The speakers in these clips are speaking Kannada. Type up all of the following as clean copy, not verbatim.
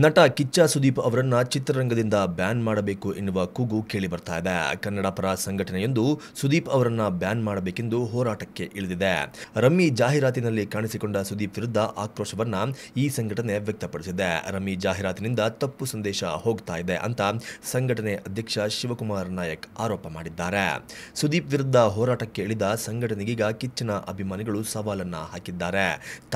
ನಟ ಕಿಚ್ಚ ಸುದೀಪ್ ಅವರನ್ನು ಚಿತ್ರರಂಗದಿಂದ ಬ್ಯಾನ್ ಮಾಡಬೇಕು ಎನ್ನುವ ಕೂಗು ಕೇಳಿಬರ್ತಾ ಇದೆ. ಕನ್ನಡ ಪರ ಸಂಘಟನೆಯೊಂದು ಸುದೀಪ್ ಅವರನ್ನು ಬ್ಯಾನ್ ಮಾಡಬೇಕೆಂದು ಹೋರಾಟಕ್ಕೆ ಇಳಿದಿದೆ. ರಮ್ಮಿ ಜಾಹೀರಾತಿನಲ್ಲಿ ಕಾಣಿಸಿಕೊಂಡ ಸುದೀಪ್ ವಿರುದ್ಧ ಆಕ್ರೋಶವನ್ನು ಈ ಸಂಘಟನೆ ವ್ಯಕ್ತಪಡಿಸಿದೆ. ರಮ್ಮಿ ಜಾಹೀರಾತಿನಿಂದ ತಪ್ಪು ಸಂದೇಶ ಹೋಗ್ತಾ ಇದೆ ಅಂತ ಸಂಘಟನೆ ಅಧ್ಯಕ್ಷ ಶಿವಕುಮಾರ್ ನಾಯಕ್ ಆರೋಪ ಮಾಡಿದ್ದಾರೆ. ಸುದೀಪ್ ವಿರುದ್ಧ ಹೋರಾಟಕ್ಕೆ ಇಳಿದ ಸಂಘಟನೆಗೀಗ ಕಿಚ್ಚನ ಅಭಿಮಾನಿಗಳು ಸವಾಲನ್ನು ಹಾಕಿದ್ದಾರೆ.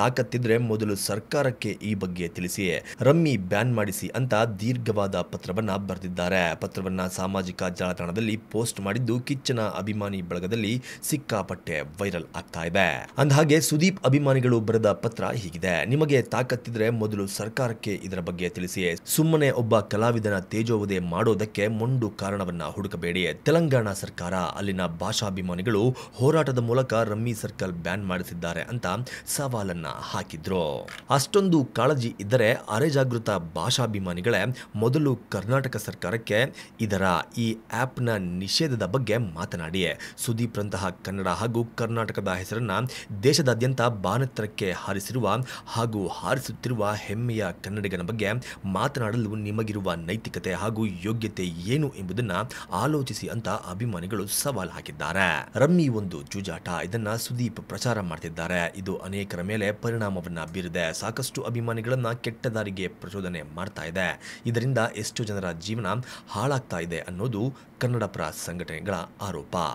ತಾಕತ್ತಿದ್ರೆ ಮೊದಲು ಸರ್ಕಾರಕ್ಕೆ ಈ ಬಗ್ಗೆ ತಿಳಿಸಿ, ರಮ್ಮಿ ಬ್ಯಾನ್ ಮಾಡಿಸಿ ಅಂತ ದೀರ್ಘವಾದ ಪತ್ರವನ್ನ ಬರೆದಿದ್ದಾರೆ. ಪತ್ರವನ್ನ ಸಾಮಾಜಿಕ ಜಾಲತಾಣದಲ್ಲಿ ಪೋಸ್ಟ್ ಮಾಡಿದ್ದು ಕಿಚ್ಚನ ಅಭಿಮಾನಿ ಬಳಗದಲ್ಲಿ ಸಿಕ್ಕಾಪಟ್ಟೆ ವೈರಲ್ ಆಗ್ತಾ ಇದೆ. ಅಂದಹಾಗೆ ಸುದೀಪ್ ಅಭಿಮಾನಿಗಳು ಬರೆದ ಪತ್ರ ಹೀಗಿದೆ: ನಿಮಗೆ ತಾಕತ್ತಿದ್ರೆ ಮೊದಲು ಸರ್ಕಾರಕ್ಕೆ ಇದರ ಬಗ್ಗೆ ತಿಳಿಸಿ. ಸುಮ್ಮನೆ ಒಬ್ಬ ಕಲಾವಿದನ ತೇಜೋವಧೆ ಮಾಡೋದಕ್ಕೆ ಮೊಂಡು ಕಾರಣವನ್ನ ಹುಡುಕಬೇಡಿ. ತೆಲಂಗಾಣ ಸರ್ಕಾರ, ಅಲ್ಲಿನ ಭಾಷಾಭಿಮಾನಿಗಳು ಹೋರಾಟದ ಮೂಲಕ ರಮ್ಮಿ ಸರ್ಕಲ್ ಬ್ಯಾನ್ ಮಾಡಿಸಿದ್ದಾರೆ ಅಂತ ಸವಾಲನ್ನ ಹಾಕಿದ್ರು. ಅಷ್ಟೊಂದು ಕಾಳಜಿ ಇದ್ದರೆ ಅರೆಜಾಗೃತಿ ಭಾಷಾಭಿಮಾನಿಗಳೇ ಮೊದಲು ಕರ್ನಾಟಕ ಸರ್ಕಾರಕ್ಕೆ ಈ ಆ್ಯಪ್ನ ನಿಷೇಧದ ಬಗ್ಗೆ ಮಾತನಾಡಿ. ಸುದೀಪ್ ರಂತಹ ಕನ್ನಡ ಹಾಗೂ ಕರ್ನಾಟಕದ ಹೆಸರನ್ನ ದೇಶದಾದ್ಯಂತ ಬಾನೆತ್ತರಕ್ಕೆ ಹಾರಿಸಿರುವ ಹಾಗೂ ಹಾರಿಸುತ್ತಿರುವ ಹೆಮ್ಮೆಯ ಕನ್ನಡಿಗನ ಬಗ್ಗೆ ಮಾತನಾಡಲು ನಿಮಗಿರುವ ನೈತಿಕತೆ ಹಾಗೂ ಯೋಗ್ಯತೆ ಏನು ಎಂಬುದನ್ನು ಆಲೋಚಿಸಿ ಅಂತ ಅಭಿಮಾನಿಗಳು ಸವಾಲು ಹಾಕಿದ್ದಾರೆ. ರಮ್ಮಿ ಒಂದು ಜೂಜಾಟ, ಇದನ್ನ ಸುದೀಪ್ ಪ್ರಚಾರ ಮಾಡ್ತಿದ್ದಾರೆ. ಇದು ಅನೇಕರ ಮೇಲೆ ಪರಿಣಾಮವನ್ನ ಬೀರಿದೆ. ಸಾಕಷ್ಟು ಅಭಿಮಾನಿಗಳನ್ನ ಕೆಟ್ಟ ದಾರಿಗೆ ಪ್ರಚೋದನೆ ಮಾಡ್ತಾ ಇದೆ. ಇದರಿಂದ ಎಷ್ಟು ಜನರ ಜೀವನ ಹಾಳಾಗ್ತಾ ಇದೆ ಅನ್ನೋದು ಕನ್ನಡಪರ ಸಂಘಟನೆಗಳ ಆರೋಪ.